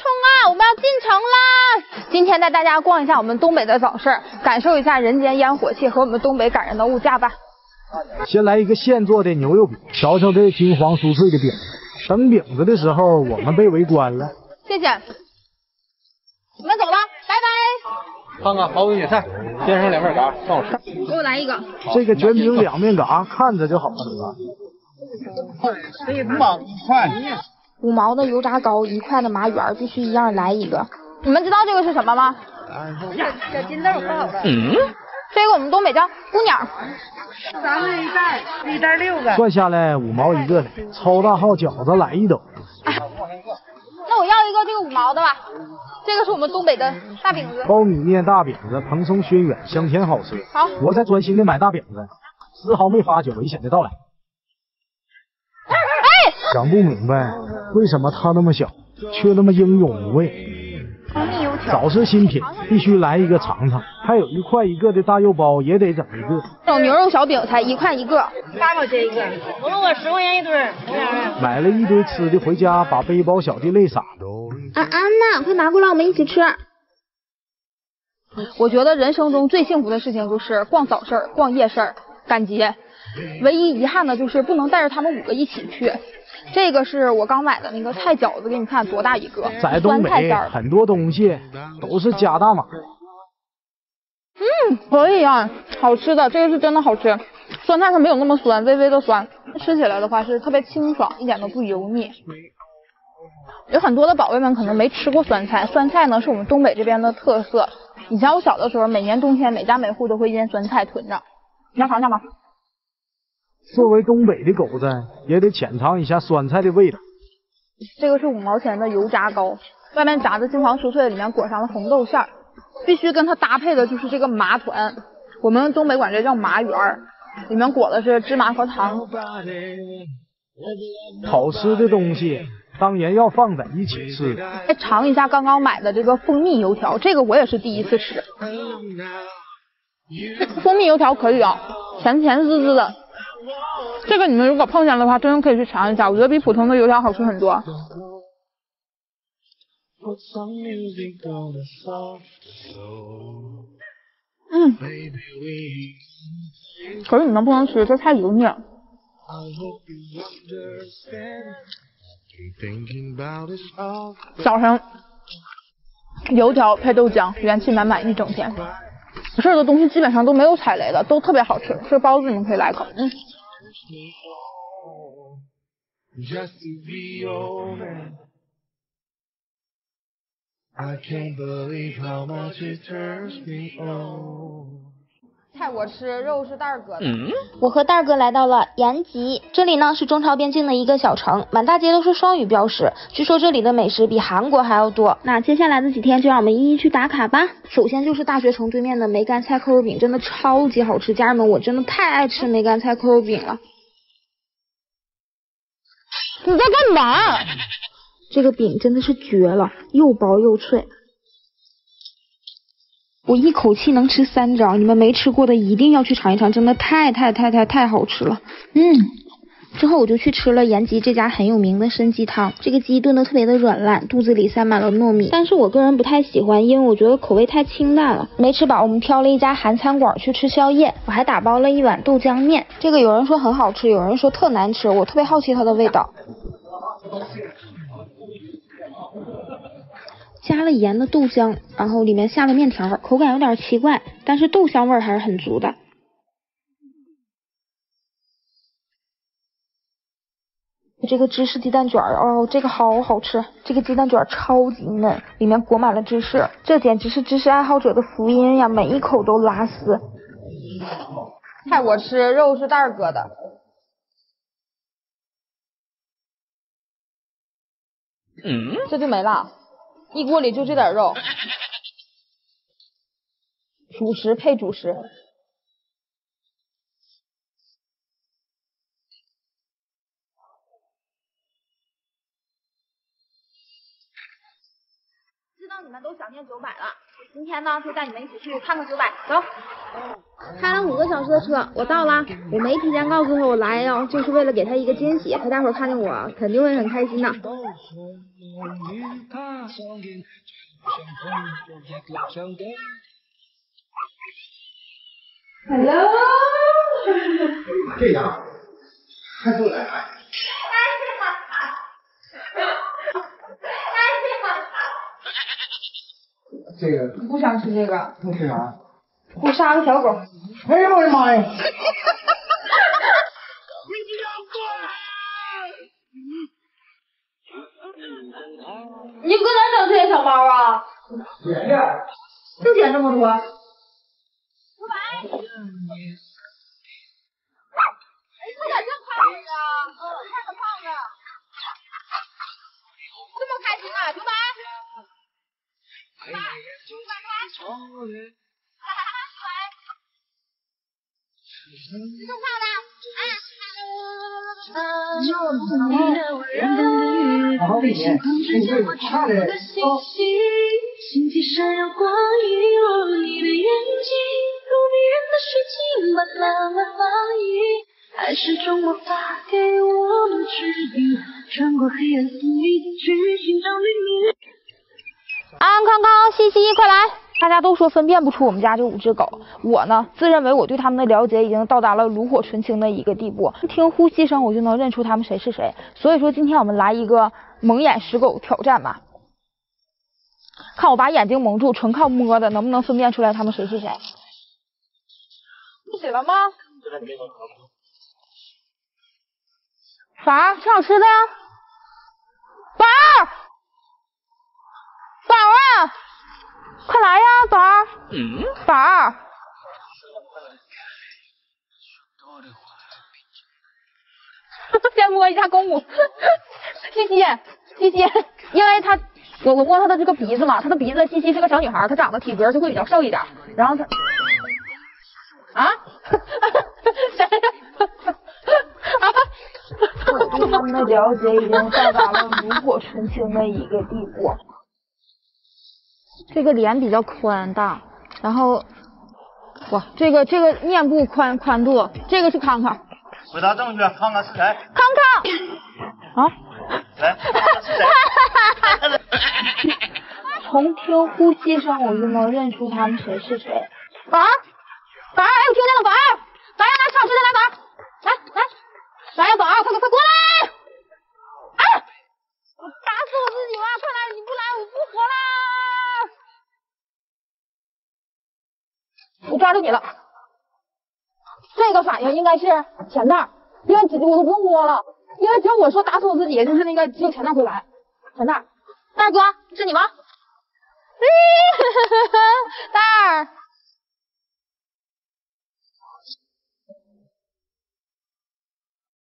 冲啊！我们要进城啦！今天带大家逛一下我们东北的早市，感受一下人间烟火气和我们东北感人的物价吧。先来一个现做的牛肉饼，瞧瞧这金黄酥脆的饼。等饼子的时候，我们被围观了。谢谢，我们走了，拜拜。看看毛饼野菜，先生两面嘎，放我吃。给我来一个。这个卷饼两面嘎，看着就好吃了。5毛1块。5毛的油炸糕，1块的麻圆，必须一样来一个。你们知道这个是什么吗？小金豆，不好的。这个我们东北叫姑娘。咱们一袋6个。算下来5毛一个的，超大号饺子来一斗。那我要一个这个5毛的吧。这个是我们东北的大饼子。苞米面大饼子，蓬松鲜软，香甜好吃。好，我在专心的买大饼子，丝毫没发觉危险的到来。想不明白为什么它那么小，却那么英勇无畏。早市新品必须来一个尝尝，还有1块1个的大肉包也得整一个。这种牛肉小饼才1块1个，8毛钱一个，我问我10块钱一堆。买了一堆吃的回家，把背包小弟累傻了。安娜，快拿过来，我们一起吃。我觉得人生中最幸福的事情就是逛早市、逛夜市、赶集。唯一遗憾的就是不能带着他们5个一起去。这个是我刚买的那个菜饺子，给你看多大一个。在东北很多东西都是加大码。可以啊，好吃的，这个是真的好吃，酸菜是没有那么酸，微微的酸，吃起来的话是特别清爽，一点都不油腻。有很多的宝贝们可能没吃过酸菜，酸菜呢是我们东北这边的特色。以前我小的时候，每年冬天每家每户都会腌酸菜囤着，你要尝尝吗？作为东北的狗子，也得浅尝一下酸菜的味道。这个是5毛钱的油炸糕，外面炸的金黄酥脆，里面裹上了红豆馅儿，必须跟它搭配的就是这个麻团，我们东北管这叫麻圆，里面裹的是芝麻和糖。好吃的东西当然要放在一起吃。再尝一下刚刚买的这个蜂蜜油条，这个我也是第一次吃。蜂蜜油条可以啊，甜甜滋滋的。这个你们如果碰见的话，真的可以去尝一下，我觉得比普通的油条好吃很多。可是你们不能吃，这太油腻了。早上油条配豆浆，元气满满一整天。这儿的东西基本上都没有踩雷的，都特别好吃。这包子你们可以来一口。菜我吃，肉是蛋儿哥的。我和蛋儿哥来到了延吉，这里呢是中朝边境的一个小城，满大街都是双语标识。据说这里的美食比韩国还要多。那接下来的几天就让我们一一去打卡吧。首先就是大学城对面的梅干菜扣肉饼，真的超级好吃，家人们，我真的太爱吃梅干菜扣肉饼了。你在干嘛？这个饼真的是绝了，又薄又脆。我一口气能吃3张，你们没吃过的一定要去尝一尝，真的太好吃了。之后我就去吃了延吉这家很有名的参鸡汤，这个鸡炖得特别的软烂，肚子里塞满了糯米，但是我个人不太喜欢，因为我觉得口味太清淡了。没吃饱，我们挑了一家韩餐馆去吃宵夜，我还打包了一碗豆浆面，这个有人说很好吃，有人说特难吃，我特别好奇它的味道。加了盐的豆浆，然后里面下了面条，口感有点奇怪，但是豆香味还是很足的。这个芝士鸡蛋卷，这个好吃，这个鸡蛋卷超级嫩，里面裹满了芝士，这简直是芝士爱好者的福音呀，每一口都拉丝。菜我吃，肉是蛋儿哥的。这就没了。一锅里就这点肉，主食配主食。知道你们都想念900了，今天呢就带你们一起去看看900，走。开了5个小时的车，我到了，我没提前告诉他我来哦，就是为了给他一个惊喜，陪大伙看见我肯定会很开心的。Hello， 这样还不来？这个不想吃这个，那吃啥？我杀个小狗。哎呦我的妈呀！你搁哪整这些小猫啊？捡的，就捡这么多。哎，他咋这么胖子啊？嗯，他很胖子。这么开心啊，九百。900，900。你怎么胖的？啊！好美呀！你这个差的。安安康康，西西，快来！大家都说分辨不出我们家这5只狗，我呢自认为我对他们的了解已经到达了炉火纯青的一个地步，听呼吸声我就能认出他们谁是谁。所以说今天我们来一个蒙眼识狗挑战吧，看我把眼睛蒙住，纯靠摸的，能不能分辨出来他们谁是谁？不起了吗？啥？吃好吃的呀？宝儿。宝啊，快来呀，宝儿！宝儿，先摸一下公母，西西，西西，因为他，我摸他的这个鼻子嘛，他的鼻子，西西是个小女孩，她长得体格就会比较瘦一点，然后她，啊，谁啊？我对他们的了解已经到达了炉火纯青的一个地步。这个脸比较宽大，然后，哇，这个面部宽度，这个是康康。回答正确，康康是谁？康康。啊？来。从听呼吸声，我就能认出他们谁是谁。宝儿，宝儿，哎，我听见了，宝儿，宝儿，来吃好吃的，来，宝儿，来呀，宝儿，快过来！啊！我打死我自己了，快来！你不来，我不活啦！我抓住你了，这个反应应该是钱蛋，因为我都不用摸了，因为只有我说打死我自己，就是那个只有钱蛋会来。钱蛋，大哥，是你吗？